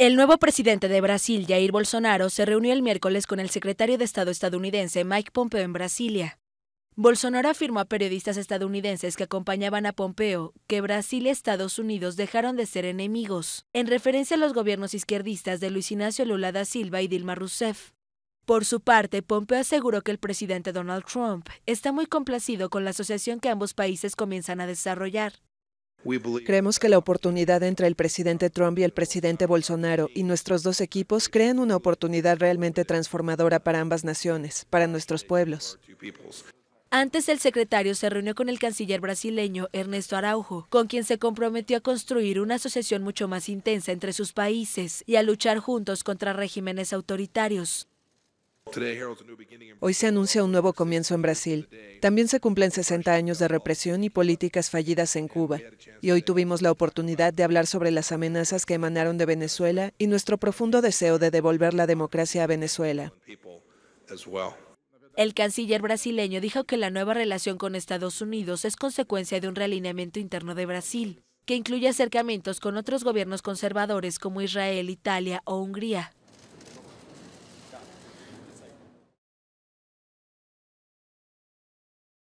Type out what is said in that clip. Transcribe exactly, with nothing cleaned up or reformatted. El nuevo presidente de Brasil, Jair Bolsonaro, se reunió el miércoles con el secretario de Estado estadounidense Mike Pompeo en Brasilia. Bolsonaro afirmó a periodistas estadounidenses que acompañaban a Pompeo que Brasil y Estados Unidos dejaron de ser enemigos, en referencia a los gobiernos izquierdistas de Luis Inácio Lula da Silva y Dilma Rousseff. Por su parte, Pompeo aseguró que el presidente Donald Trump está muy complacido con la asociación que ambos países comienzan a desarrollar. Creemos que la oportunidad entre el presidente Trump y el presidente Bolsonaro y nuestros dos equipos crean una oportunidad realmente transformadora para ambas naciones, para nuestros pueblos. Antes, el secretario se reunió con el canciller brasileño Ernesto Araujo, con quien se comprometió a construir una asociación mucho más intensa entre sus países y a luchar juntos contra regímenes autoritarios. Hoy se anuncia un nuevo comienzo en Brasil. También se cumplen sesenta años de represión y políticas fallidas en Cuba. Y hoy tuvimos la oportunidad de hablar sobre las amenazas que emanaron de Venezuela y nuestro profundo deseo de devolver la democracia a Venezuela. El canciller brasileño dijo que la nueva relación con Estados Unidos es consecuencia de un realineamiento interno de Brasil, que incluye acercamientos con otros gobiernos conservadores como Israel, Italia o Hungría.